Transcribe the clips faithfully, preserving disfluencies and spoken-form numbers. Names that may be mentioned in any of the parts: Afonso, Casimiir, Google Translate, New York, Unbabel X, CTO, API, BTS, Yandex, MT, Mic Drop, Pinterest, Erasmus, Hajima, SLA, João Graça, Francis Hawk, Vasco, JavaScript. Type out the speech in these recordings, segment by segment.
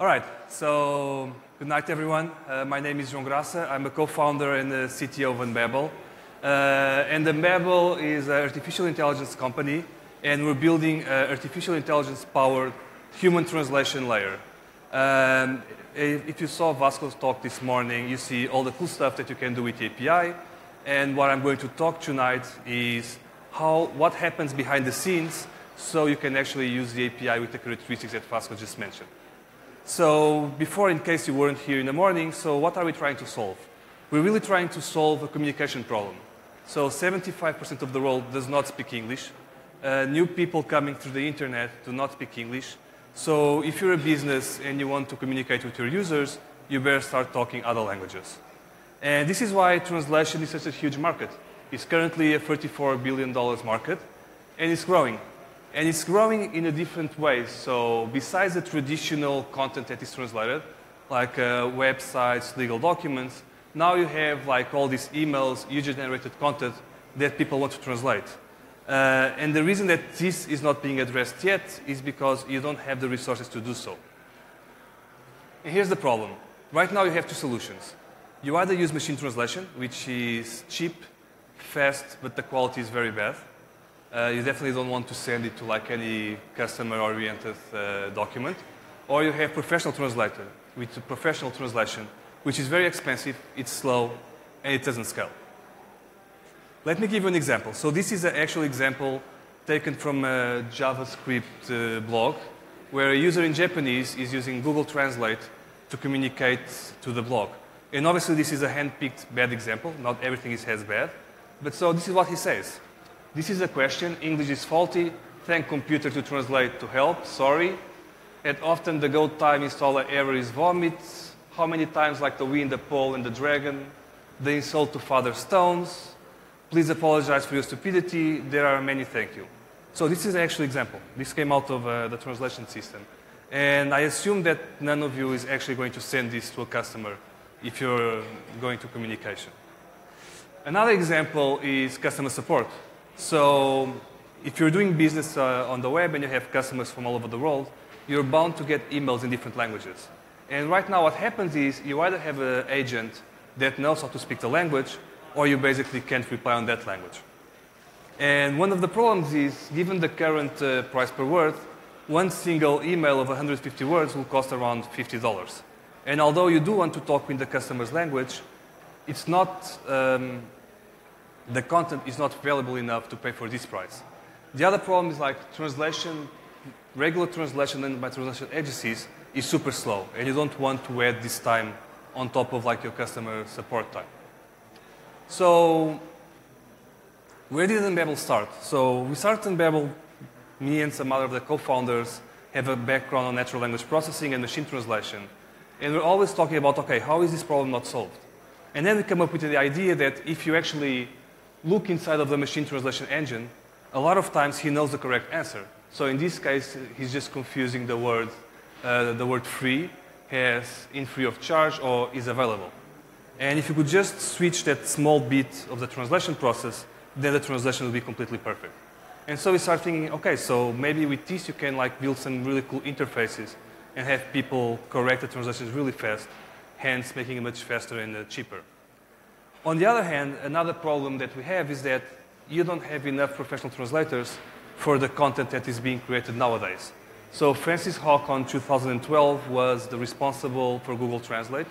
All right, so good night, everyone. Uh, my name is João Graça. I'm a co-founder and the C T O of Unbabel. Uh, and Unbabel is an artificial intelligence company, and we're building an artificial intelligence-powered human translation layer. Um, if you saw Vasco's talk this morning, you see all the cool stuff that you can do with the A P I. And what I'm going to talk tonight is how, what happens behind the scenes so you can actually use the A P I with the characteristics that Vasco just mentioned. So before, in case you weren't here in the morning, so what are we trying to solve? We're really trying to solve a communication problem. So seventy-five percent of the world does not speak English. Uh, new people coming through the internet do not speak English. So if you're a business and you want to communicate with your users, you better start talking other languages. And this is why translation is such a huge market. It's currently a thirty-four billion dollar market, and it's growing. And it's growing in a different way. So besides the traditional content that is translated, like uh, websites, legal documents, now you have like all these emails, user-generated content that people want to translate. Uh, and the reason that this is not being addressed yet is because you don't have the resources to do so. And here's the problem. Right now you have two solutions. You either use machine translation, which is cheap, fast, but the quality is very bad. Uh, you definitely don't want to send it to like any customer-oriented uh, document. Or you have professional translator, with professional translation, which is very expensive, it's slow, and it doesn't scale. Let me give you an example. So this is an actual example taken from a JavaScript uh, blog, where a user in Japanese is using Google Translate to communicate to the blog. And obviously this is a hand-picked bad example. Not everything is as bad. But so this is what he says. This is a question, English is faulty, thank computer to translate to help, sorry. And often the go time installer error is vomit. How many times like the wind, the pole, and the dragon? The insult to Father Stones. Please apologize for your stupidity. There are many thank you. So this is an actual example. This came out of uh, the translation system. And I assume that none of you is actually going to send this to a customer if you're going to communication. Another example is customer support. So if you're doing business uh, on the web and you have customers from all over the world, you're bound to get emails in different languages. And right now what happens is you either have an agent that knows how to speak the language, or you basically can't reply on that language. And one of the problems is, given the current uh, price per word, one single email of one hundred fifty words will cost around fifty dollars. And although you do want to talk in the customer's language, it's not... Um, the content is not valuable enough to pay for this price. The other problem is like translation, regular translation and by translation agencies is super slow, and you don't want to add this time on top of like your customer support time. So where did Unbabel start? So we started Unbabel, me and some other of the co-founders have a background on natural language processing and machine translation. And we're always talking about, okay, how is this problem not solved? And then we come up with the idea that if you actually look inside of the machine translation engine, a lot of times he knows the correct answer. So in this case, he's just confusing the word, uh, the word free as in free of charge or is available. And if you could just switch that small bit of the translation process, then the translation will be completely perfect. And so we start thinking, okay, so maybe with this you can like build some really cool interfaces and have people correct the translations really fast, hence making it much faster and uh, cheaper. On the other hand, another problem that we have is that you don't have enough professional translators for the content that is being created nowadays. So Francis Hawk in two thousand twelve was the responsible for Google Translate,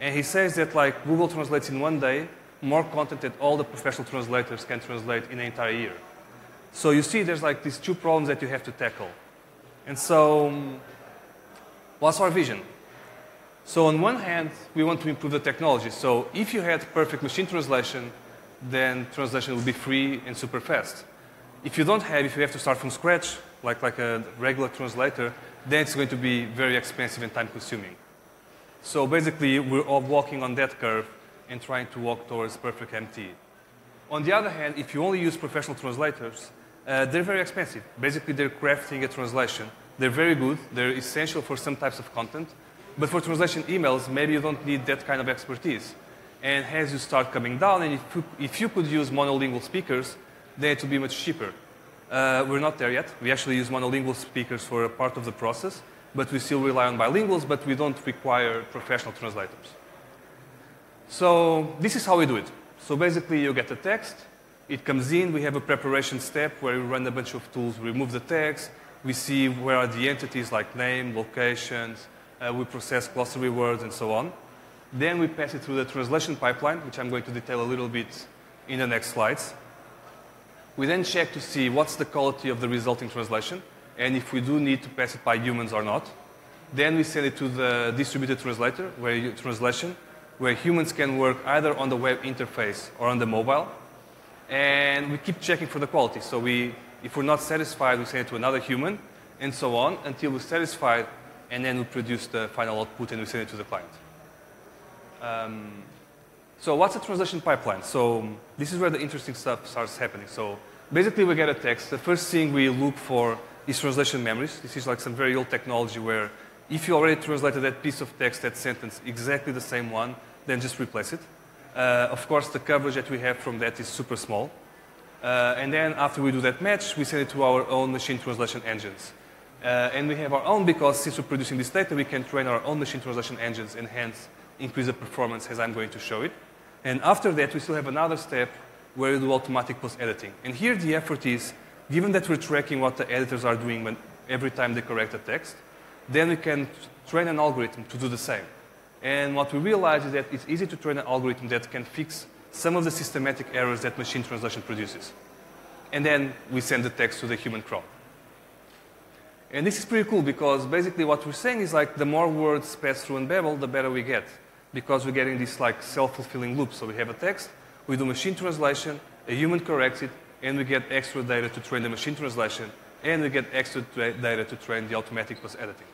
and he says that like Google translates in one day more content that all the professional translators can translate in an entire year. So you see there's like these two problems that you have to tackle. And so what's our vision? So on one hand, we want to improve the technology. So if you had perfect machine translation, then translation will be free and super fast. If you don't have, if you have to start from scratch, like, like a regular translator, then it's going to be very expensive and time-consuming. So basically, we're all walking on that curve and trying to walk towards perfect M T. On the other hand, if you only use professional translators, uh, they're very expensive. Basically, they're crafting a translation. They're very good. They're essential for some types of content. But for translation emails, maybe you don't need that kind of expertise. And as you start coming down, and if you, if you could use monolingual speakers, then it would be much cheaper. Uh, we're not there yet. We actually use monolingual speakers for a part of the process, but we still rely on bilinguals, but we don't require professional translators. So this is how we do it. So basically, you get the text. It comes in. We have a preparation step where we run a bunch of tools. We remove the text. We see where are the entities like name, locations. Uh, we process glossary words and so on. Then we pass it through the translation pipeline, which I'm going to detail a little bit in the next slides. We then check to see what's the quality of the resulting translation and if we do need to pass it by humans or not. Then we send it to the distributed translator, where you, translation, where humans can work either on the web interface or on the mobile. And we keep checking for the quality. So we, if we're not satisfied, we send it to another human, and so on, until we're satisfied, and then we produce the final output and we send it to the client. Um, so what's a translation pipeline? So this is where the interesting stuff starts happening. So basically, we get a text. The first thing we look for is translation memories. This is like some very old technology where if you already translated that piece of text, that sentence, exactly the same one, then just replace it. Uh, of course, the coverage that we have from that is super small. Uh, and then after we do that match, we send it to our own machine translation engines. Uh, and we have our own because since we're producing this data, we can train our own machine translation engines and hence increase the performance as I'm going to show it. And after that, we still have another step where we do automatic post-editing. And here the effort is, given that we're tracking what the editors are doing when, every time they correct a text, then we can train an algorithm to do the same. And what we realize is that it's easy to train an algorithm that can fix some of the systematic errors that machine translation produces. And then we send the text to the human cron. And this is pretty cool because basically what we're saying is like the more words pass through Unbabel, the better we get because we're getting this like self-fulfilling loop. So we have a text, we do machine translation, a human corrects it, and we get extra data to train the machine translation, and we get extra data to train the automatic post-editing.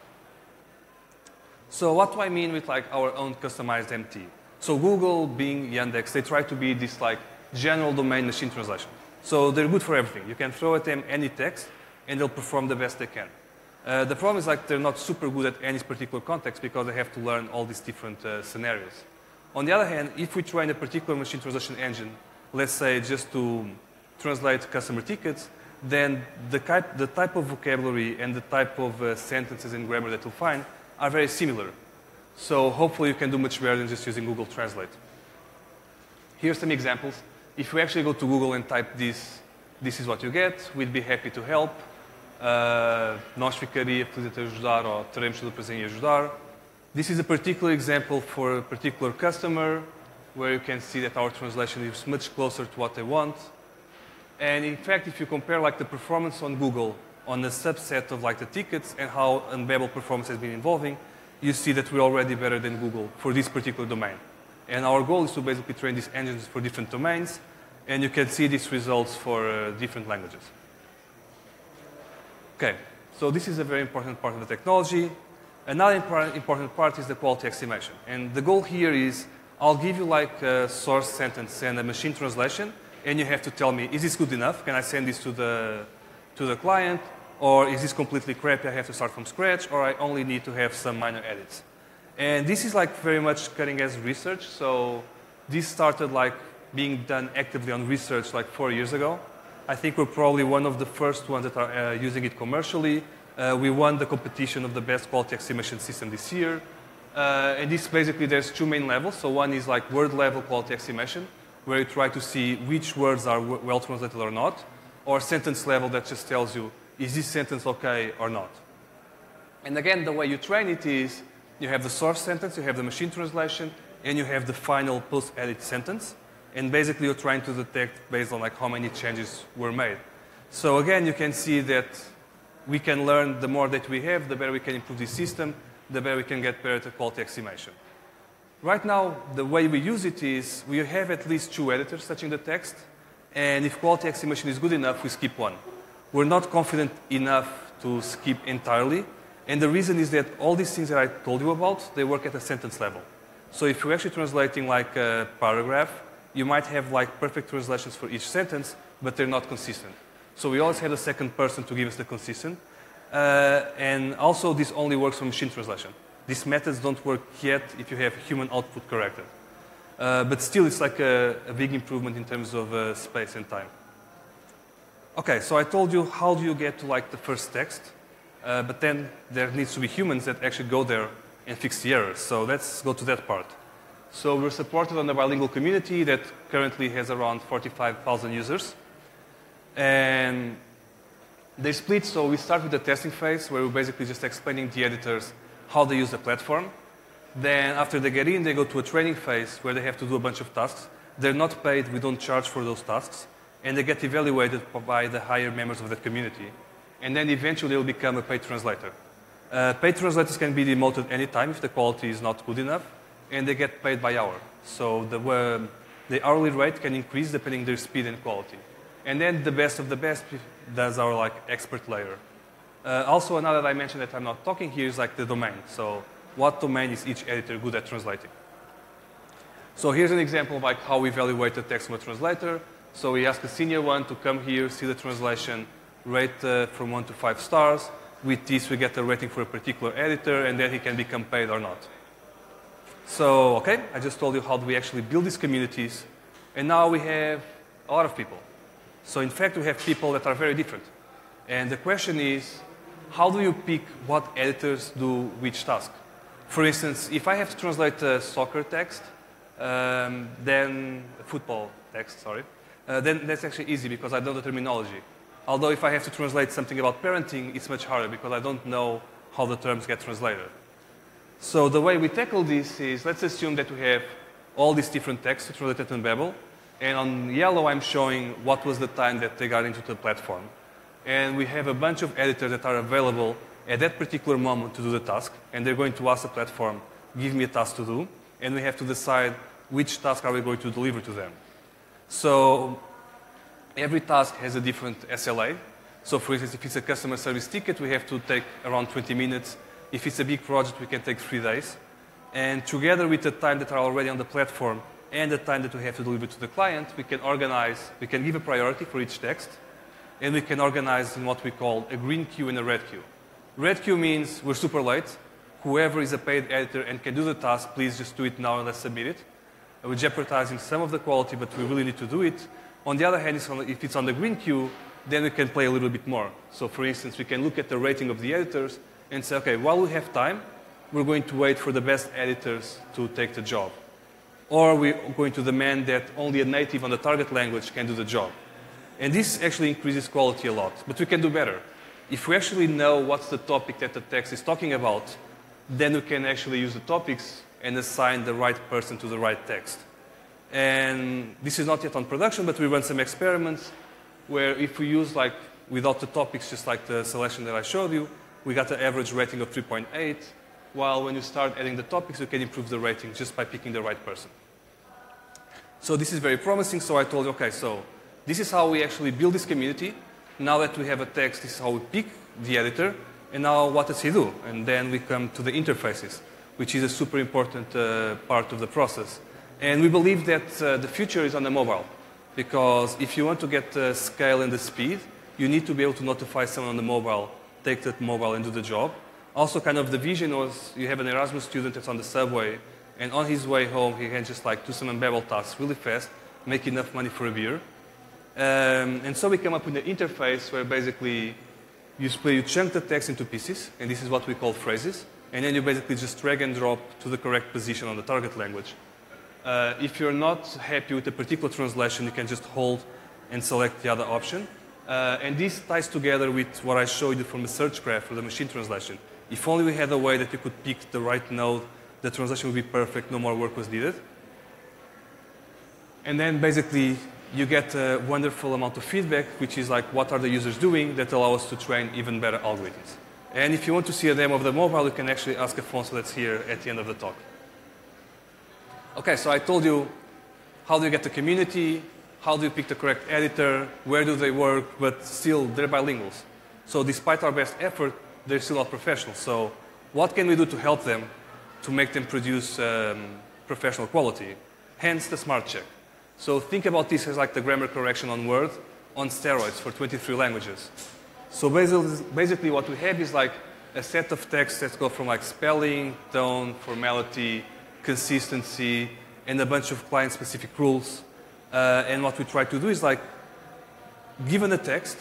So what do I mean with like our own customized M T? So Google, Bing, Yandex, they try to be this like general domain machine translation. So they're good for everything. You can throw at them any text, and they'll perform the best they can. Uh, the problem is like they're not super good at any particular context because they have to learn all these different uh, scenarios. On the other hand, if we train a particular machine translation engine, let's say just to translate customer tickets, then the type, the type of vocabulary and the type of uh, sentences and grammar that you'll find are very similar. So hopefully you can do much better than just using Google Translate. Here's some examples. If we actually go to Google and type this, this is what you get, we'd be happy to help. Uh, nós ficaria feliz de te ajudar, or teremos todo o prazer em ajudar. This is a particular example for a particular customer, where you can see that our translation is much closer to what they want. And in fact, if you compare like the performance on Google on a subset of like the tickets and how Unbabel performance has been evolving, you see that we're already better than Google for this particular domain. And our goal is to basically train these engines for different domains, and you can see these results for uh, different languages. Okay, so this is a very important part of the technology. Another important part is the quality estimation. And the goal here is I'll give you like a source sentence and a machine translation, and you have to tell me, is this good enough? Can I send this to the, to the client? Or is this completely crappy? I have to start from scratch, or I only need to have some minor edits. And this is like very much cutting-edge research. So this started like being done actively on research like four years ago. I think we're probably one of the first ones that are uh, using it commercially. Uh, we won the competition of the best quality estimation system this year. Uh, and this basically, there's two main levels. So one is like word level quality estimation, where you try to see which words are w well translated or not, or sentence level that just tells you, is this sentence okay or not? And again, the way you train it is you have the source sentence, you have the machine translation, and you have the final post-edit sentence. And basically, you're trying to detect based on like how many changes were made. So again, you can see that we can learn the more that we have, the better we can improve the system, the better we can get better at quality estimation. Right now, the way we use it is we have at least two editors touching the text. And if quality estimation is good enough, we skip one. We're not confident enough to skip entirely. And the reason is that all these things that I told you about, they work at a sentence level. So if you're actually translating like a paragraph, you might have like perfect translations for each sentence, but they're not consistent. So we always have a second person to give us the consistent. Uh, and also, this only works for machine translation. These methods don't work yet if you have human output corrected. Uh, but still, it's like a, a big improvement in terms of uh, space and time. Okay, so I told you how do you get to like the first text. Uh, but then there needs to be humans that actually go there and fix the errors. So let's go to that part. So we're supported on the bilingual community that currently has around forty-five thousand users. And they split, so we start with the testing phase where we're basically just explaining to the editors how they use the platform. Then after they get in, they go to a training phase where they have to do a bunch of tasks. They're not paid, we don't charge for those tasks. And they get evaluated by the higher members of the community. And then eventually they'll become a paid translator. Uh, paid translators can be demoted anytime if the quality is not good enough, and they get paid by hour. So the, uh, the hourly rate can increase depending on their speed and quality. And then the best of the best does our like expert layer. Uh, also another dimension that I'm not talking here is like the domain. So what domain is each editor good at translating? So here's an example of like how we evaluate the text from a translator. So we ask a senior one to come here, see the translation, rate uh, from one to five stars. With this, we get a rating for a particular editor, and then he can become paid or not. So, okay, I just told you how we actually build these communities, and now we have a lot of people. So, in fact, we have people that are very different. And the question is, how do you pick what editors do which task? For instance, if I have to translate a soccer text, um, then football text, sorry, uh, then that's actually easy because I know the terminology. Although if I have to translate something about parenting, it's much harder because I don't know how the terms get translated. So the way we tackle this is, let's assume that we have all these different texts translated in Unbabel, and on yellow I'm showing what was the time that they got into the platform. And we have a bunch of editors that are available at that particular moment to do the task, and they're going to ask the platform, give me a task to do, and we have to decide which task are we going to deliver to them. So every task has a different S L A. So for instance, if it's a customer service ticket, we have to take around twenty minutes. If it's a big project, we can take three days. And together with the time that are already on the platform and the time that we have to deliver to the client, we can organize, we can give a priority for each text, and we can organize in what we call a green queue and a red queue. Red queue means we're super late. Whoever is a paid editor and can do the task, please just do it now and let's submit it. We're jeopardizing some of the quality, but we really need to do it. On the other hand, if it's on the green queue, then we can play a little bit more. So for instance, we can look at the rating of the editors and say, okay, while we have time, we're going to wait for the best editors to take the job. Or we're going to demand that only a native on the target language can do the job. And this actually increases quality a lot, but we can do better. If we actually know what's the topic that the text is talking about, then we can actually use the topics and assign the right person to the right text. And this is not yet on production, but we run some experiments where if we use, like, without the topics, just like the selection that I showed you, we got an average rating of three point eight, while when you start adding the topics, you can improve the rating just by picking the right person. So this is very promising, so I told you, okay, so this is how we actually build this community. Now that we have a text, this is how we pick the editor, and now what does he do? And then we come to the interfaces, which is a super important uh, part of the process. And we believe that uh, the future is on the mobile, because if you want to get the scale and the speed, you need to be able to notify someone on the mobile, take that mobile and do the job. Also, kind of the vision was you have an Erasmus student that's on the subway, and on his way home, he can just like do some Unbabel tasks really fast, make enough money for a beer. Um, and so we came up with an interface where basically you split, you chunk the text into pieces, and this is what we call phrases, and then you basically just drag and drop to the correct position on the target language. Uh, if you're not happy with a particular translation, you can just hold and select the other option. Uh, and this ties together with what I showed you from the search graph for the machine translation. If only we had a way that you could pick the right node, the translation would be perfect, no more work was needed. And then basically you get a wonderful amount of feedback, which is like what are the users doing that allow us to train even better algorithms. And if you want to see a demo of the mobile, you can actually ask Afonso that's here at the end of the talk. Okay, so I told you how do you get the community, how do you pick the correct editor, where do they work, but still they're bilinguals. So despite our best effort, they're still not professional. So what can we do to help them to make them produce um, professional quality? Hence the smart check. So think about this as like the grammar correction on Word on steroids for twenty-three languages. So basically what we have is like a set of texts that go from like spelling, tone, formality, consistency, and a bunch of client-specific rules. Uh, and what we try to do is like, given a text,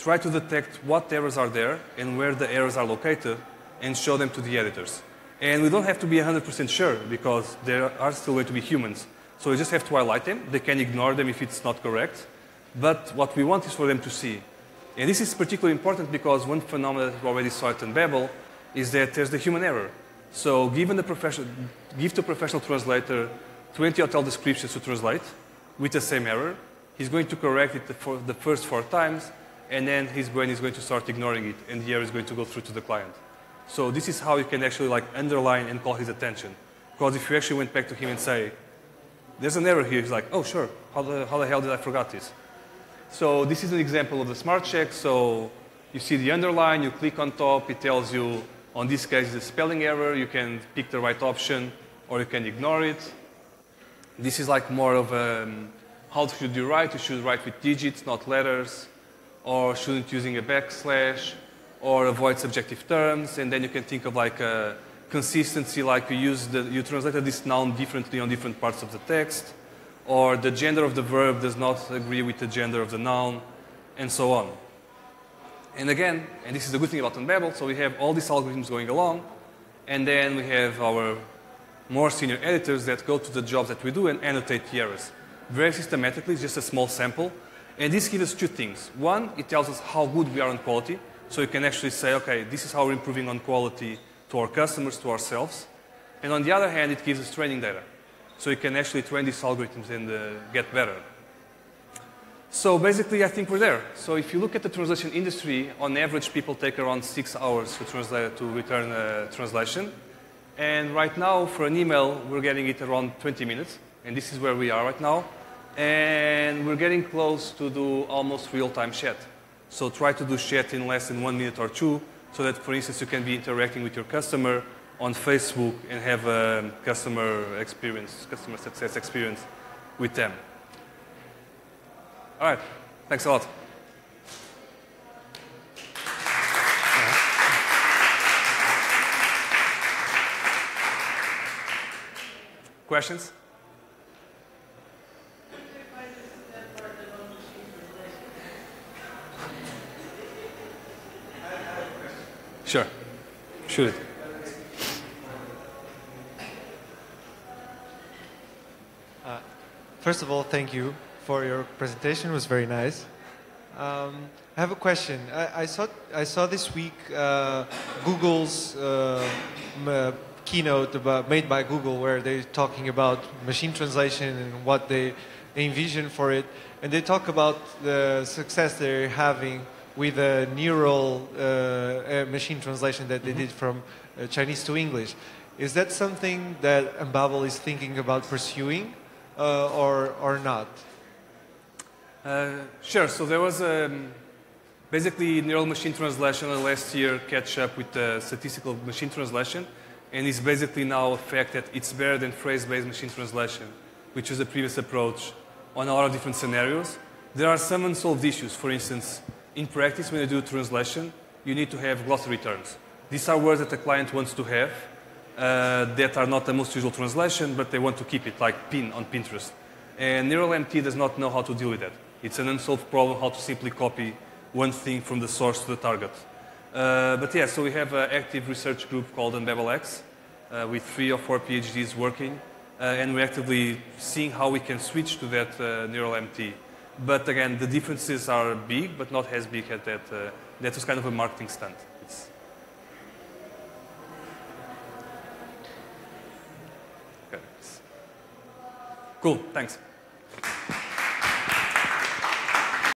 try to detect what errors are there and where the errors are located and show them to the editors. And we don't have to be one hundred percent sure because there are still going to be humans. So we just have to highlight them. They can ignore them if it's not correct. But what we want is for them to see. And this is particularly important because one phenomenon that we already saw at Unbabel is that there's the human error. So given the professional, give the professional translator twenty hotel descriptions to translate with the same error. He's going to correct it for the first four times, and then his brain is going to start ignoring it, and the error is going to go through to the client. So this is how you can actually like underline and call his attention. Because if you actually went back to him and say, there's an error here, he's like, oh, sure, how the, how the hell did I forget this? So this is an example of the smart check. So you see the underline, you click on top, it tells you, on this case, it's a spelling error. You can pick the right option, or you can ignore it. This is like more of a, how should you write? You should write with digits, not letters, or shouldn't using a backslash, or avoid subjective terms. And then you can think of like a consistency, like you use the, you translated this noun differently on different parts of the text, or the gender of the verb does not agree with the gender of the noun, and so on. And again, and this is the good thing about Unbabel, so we have all these algorithms going along, and then we have our more senior editors that go to the jobs that we do and annotate the errors. Very systematically, just a small sample. And this gives us two things. One, it tells us how good we are on quality, so you can actually say, okay, this is how we're improving on quality to our customers, to ourselves. And on the other hand, it gives us training data. So you can actually train these algorithms and uh, get better. So basically, I think we're there. So if you look at the translation industry, on average, people take around six hours to, translate, to return a translation. And right now, for an email, we're getting it around twenty minutes. And this is where we are right now. And we're getting close to do almost real-time chat. So try to do chat in less than one minute or two, so that, for instance, you can be interacting with your customer on Facebook and have a customer experience, customer success experience with them. All right. Thanks a lot. Questions? Sure. Shoot it. Uh, first of all, thank you for your presentation. It was very nice. Um, I have a question. I, I, saw, I saw this week uh, Google's uh, m keynote about, made by Google, where they're talking about machine translation and what they envision for it. And they talk about the success they're having with a neural uh, uh, machine translation that they mm-hmm. did from uh, Chinese to English. Is that something that Unbabel is thinking about pursuing uh, or, or not? Uh, sure. So there was um, basically neural machine translation last year catch up with uh, statistical machine translation, and it's basically now a fact that it's better than phrase-based machine translation, which was the previous approach on a lot of different scenarios. There are some unsolved issues. For instance, in practice, when you do translation, you need to have glossary terms. These are words that the client wants to have uh, that are not the most usual translation, but they want to keep it, like pin on Pinterest. And neural M T does not know how to deal with that. It's an unsolved problem how to simply copy one thing from the source to the target. Uh, but yeah, so we have an active research group called Unbabel X uh, with three or four PhDs working, uh, and we're actively seeing how we can switch to that uh, neural M T. But again, the differences are big, but not as big as that. Uh, that was kind of a marketing stunt. It's... Okay. Cool, thanks.